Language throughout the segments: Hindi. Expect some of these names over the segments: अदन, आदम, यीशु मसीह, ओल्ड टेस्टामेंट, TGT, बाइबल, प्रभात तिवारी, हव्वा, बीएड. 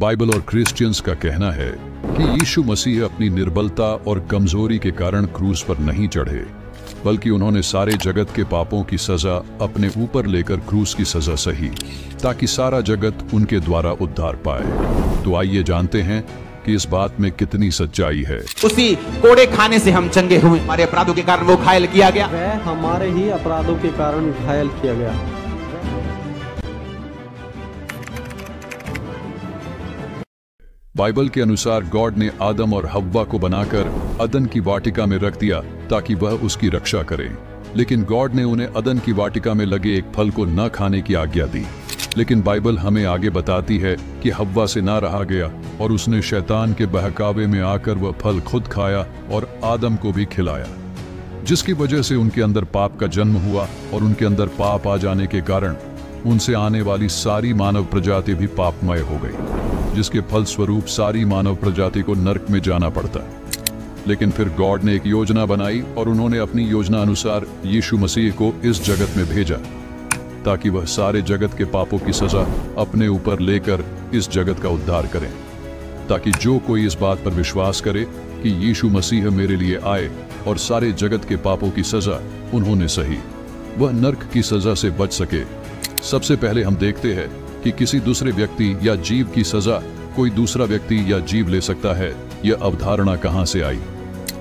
बाइबल और क्रिश्चियंस का कहना है कि यीशु मसीह अपनी निर्बलता और कमजोरी के कारण क्रूस पर नहीं चढ़े, बल्कि उन्होंने सारे जगत के पापों की सजा अपने ऊपर लेकर क्रूस की सजा सही, ताकि सारा जगत उनके द्वारा उद्धार पाए। तो आइए जानते हैं कि इस बात में कितनी सच्चाई है। उसी कोड़े खाने से हम चंगे हुए, हमारे अपराधों के कारण वो घायल किया गया, वह हमारे ही अपराधों के कारण घायल किया गया। बाइबल के अनुसार गॉड ने आदम और हव्वा को बनाकर अदन की वाटिका में रख दिया ताकि वह उसकी रक्षा करें, लेकिन गॉड ने उन्हें अदन की वाटिका में लगे एक फल को न खाने की आज्ञा दी। लेकिन बाइबल हमें आगे बताती है कि हव्वा से ना रहा गया और उसने शैतान के बहकावे में आकर वह फल खुद खाया और आदम को भी खिलाया, जिसकी वजह से उनके अंदर पाप का जन्म हुआ और उनके अंदर पाप आ जाने के कारण उनसे आने वाली सारी मानव प्रजाति भी पापमय हो गई, जिसके फलस्वरूप सारी मानव प्रजाति को नरक में जाना पड़ता। लेकिन फिर गॉड ने एक योजना बनाई और उन्होंने अपनी योजना अनुसार यीशु मसीह को इस जगत में भेजा ताकि वह सारे जगत के पापों की सजा अपने ऊपर लेकर इस जगत का उद्धार करें, ताकि जो कोई इस बात पर विश्वास करे कि यीशु मसीह मेरे लिए आए और सारे जगत के पापों की सजा उन्होंने सही, वह नरक की सजा से बच सके। सबसे पहले हम देखते हैं कि किसी दूसरे व्यक्ति या जीव की सजा कोई दूसरा व्यक्ति या जीव ले सकता है, यह अवधारणा कहाँ से आई।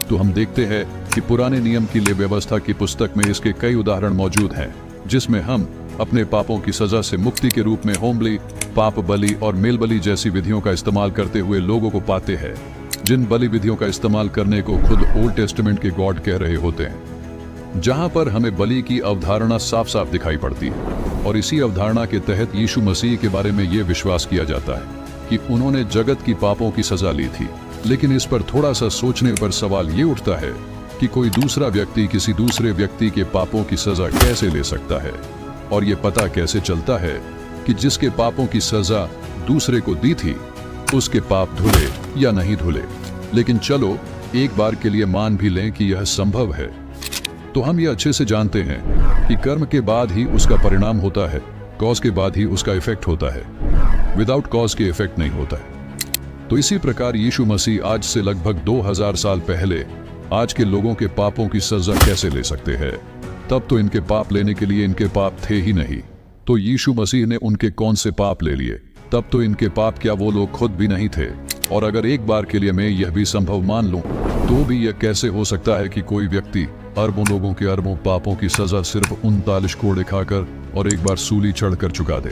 तो हम देखते हैं कि पुराने नियम की ले व्यवस्था की पुस्तक में इसके कई उदाहरण मौजूद हैं, जिसमें हम अपने पापों की सजा से मुक्ति के रूप में होमबली, पाप बलि और मेल बलि जैसी विधियों का इस्तेमाल करते हुए लोगों को पाते हैं, जिन बलि विधियों का इस्तेमाल करने को खुद ओल्ड टेस्टामेंट के गॉड कह रहे होते हैं, जहां पर हमें बलि की अवधारणा साफ साफ दिखाई पड़ती है। और इसी अवधारणा के तहत यीशु मसीह के बारे में यह विश्वास किया जाता है कि उन्होंने जगत की पापों की सजा ली थी। लेकिन इस पर थोड़ा सा सोचने पर सवाल ये उठता है कि कोई दूसरा व्यक्ति किसी दूसरे व्यक्ति के पापों की सजा कैसे ले सकता है, और ये पता कैसे चलता है कि जिसके पापों की सजा दूसरे को दी थी उसके पाप धुले या नहीं धुले। लेकिन चलो एक बार के लिए मान भी लें कि यह संभव है, तो हम ये अच्छे से जानते हैं कि कर्म के बाद ही उसका परिणाम होता है, कॉज के बाद ही उसका इफेक्ट होता है, विदाउट कॉज के इफेक्ट नहीं होता है। तो इसी प्रकार यीशु मसीह आज से लगभग 2000 साल पहले आज के लोगों के पापों की सजा कैसे ले सकते हैं। तब तो इनके पाप लेने के लिए इनके पाप थे ही नहीं, तो यीशु मसीह ने उनके कौन से पाप ले लिए? तब तो इनके पाप क्या वो लोग खुद भी नहीं थे? और अगर एक बार के लिए मैं यह भी संभव मान लूं, तो भी यह कैसे हो सकता है कि कोई व्यक्ति अरबों लोगों के अरबों पापों की सजा सिर्फ 39 कोड़े खाकर और एक बार सूली चढ़कर चुका दे?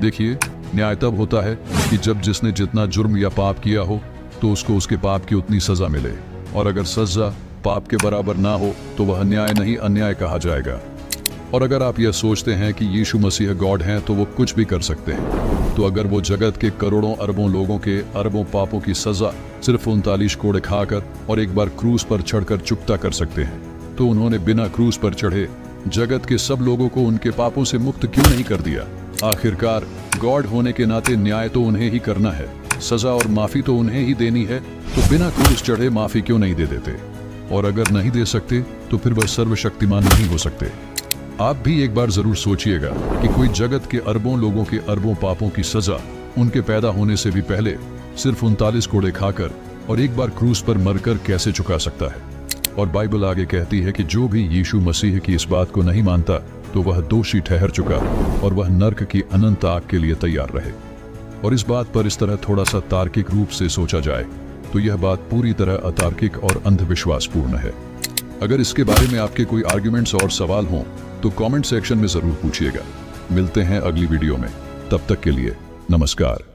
देखिए, न्याय तब होता है कि जब जिसने जितना जुर्म या पाप किया हो तो उसको उसके पाप की उतनी सजा मिले, और अगर सजा पाप के बराबर ना हो तो वह न्याय नहीं अन्याय कहा जाएगा। और अगर आप यह सोचते हैं कि यीशु मसीह गॉड हैं तो वो कुछ भी कर सकते हैं, तो अगर वो जगत के करोड़ों अरबों लोगों के अरबों पापों की सजा सिर्फ 39 कोड़े खाकर और एक बार क्रूस पर चढ़कर चुकता कर सकते हैं, तो उन्होंने बिना क्रूस पर चढ़े जगत के सब लोगों को उनके पापों से मुक्त क्यों नहीं कर दिया? आखिरकार गॉड होने के नाते न्याय तो उन्हें ही करना है, सजा और माफी तो उन्हें ही देनी है, तो बिना क्रूस चढ़े माफी क्यों नहीं दे देते? और अगर नहीं दे सकते तो फिर वह सर्वशक्तिमान नहीं हो सकते। आप भी एक बार जरूर सोचिएगा कि कोई जगत के अरबों लोगों के अरबों पापों की सजा उनके पैदा होने से भी पहले सिर्फ 39 कोड़े खाकर और एक बार क्रूस पर मरकर कैसे चुका सकता है? और बाइबल आगे कहती है कि जो भी यीशु मसीह की इस बात को नहीं मानता तो वह दोषी ठहर चुका और वह नर्क की अनंत आग के लिए तैयार रहे। और इस बात पर इस तरह थोड़ा सा तार्किक रूप से सोचा जाए तो यह बात पूरी तरह अतार्किक और अंधविश्वासपूर्ण है। अगर इसके बारे में आपके कोई आर्ग्यूमेंट्स और सवाल हों तो कमेंट सेक्शन में जरूर पूछिएगा। मिलते हैं अगली वीडियो में, तब तक के लिए नमस्कार।